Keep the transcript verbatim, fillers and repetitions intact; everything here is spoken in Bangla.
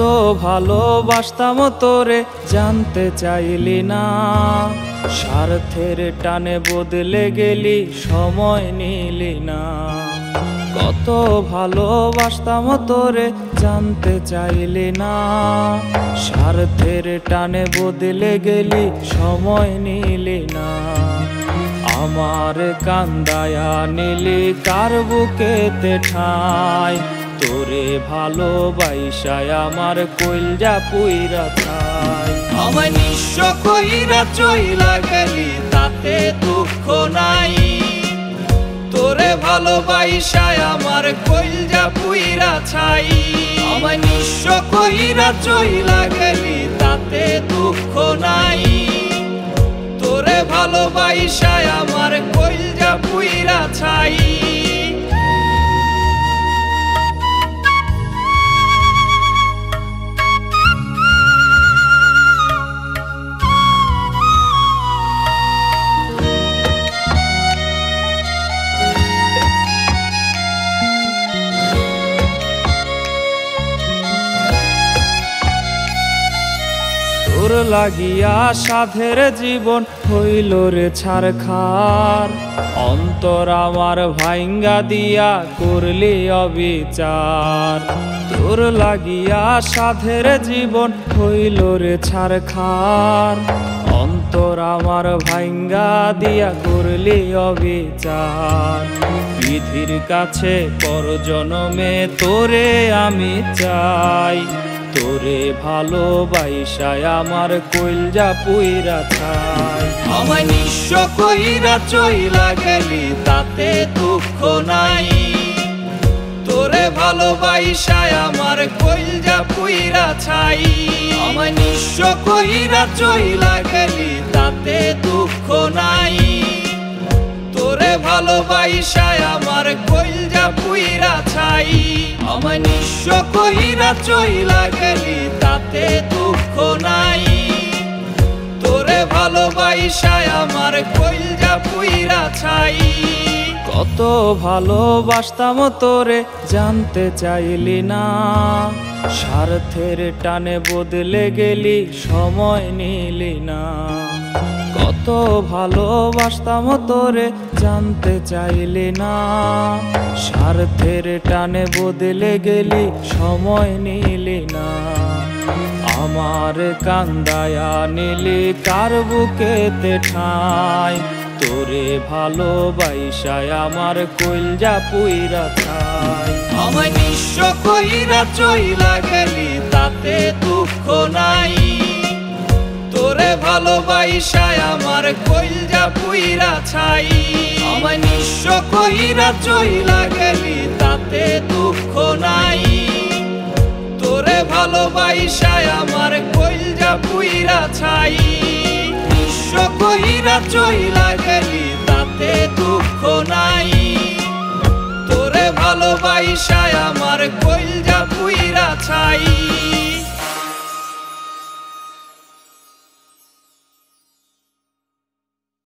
तो ভালোবাসতাম তোরে জানতে চাইলি না, স্বার্থের টানে বদলে গেলি সময় নিলি না। কত ভালোবাসতাম তোরে জানতে চাইলি না, স্বার্থের টানে বদলে গেলি সময় নিলি না। আমার কান্দায়া নিলি কার বুকেতে ঠাই, তোরে ভালোবাসায় আমার কইলজা পুইরা ঠাই। আমায় নিঃস্ব কইরা চইলা গেলি তাতে দুঃখ নাই, তোরে ভালোবাসায় আমার কইলজা পুইরা ছাই। আমায় নিঃস্ব কইরা চইলা গেলি তাতে দুঃখ নাই, তোরে ভালোবাসায় আমার কইলজা পুইরা ছাই। তোর লাগিয়া সাধের জীবন হইল রে ছারখার, অন্তর আমার ভাইঙ্গা দিয়া করলি অবিচার। তোর লাগিয়া সাধের জীবন হইল রে ছারখার, অন্তর আমার ভাইঙ্গা দিয়া করলি অবিচার। বিধির কাছে পরজনমে তোরে আমি চাই, তোরে ভালোবাসায় আমার কইলজা পুইরা ছাই। আমায় নিঃস্ব কইরা চইলা গেলি তাতে দুঃখ নাই, তোরে ভালোবাসায় আমার কইলজা পুইরা ছাই। আমায় নিঃস্ব কইরা চইলা গেলি তাতে দুঃখ নাই, তোরে ভালোবাসায় আমার কইলজা পুইরা ছাই। আমায় নিঃস্ব কইরা চইলা গেলি তাতে দুঃখ নাই, তোরে ভালোবাসায় আমার কইলজা পুইরা ছাই। কত ভালোবাসতাম তোরে জানতে চাইলি না, স্বার্থের টানে বদলে গেলি সময় নিলি না। কত ভালোবাসতাম তোরে জানতে চাইলি না, স্বার্থের টানে বদলে গেলি সময় নিলি না। আমার কান্দায়া নিলি কার বুকেতে ঠাই, তোরে ভালোবাসায় আমার কইলজা পুইরা ছাই। আমায় নিঃস্ব কইরা চইলা গেলি তাতে দুঃখ নাই, তোরে ভালোবাসায় আমার কইলজা পুইরা ছাই। আমায় নিঃস্ব কইরা চইলা গেলি তাতে দুঃখ নাই, তোরে ভালোবাসায় আমার কইলজা পুইরা ছাই। নিঃস্ব কইরা চইলা গেলি তাতে দুঃখ নাই, তোরে ভালোবাসায় আমার কইলজা পুইরা ছাই।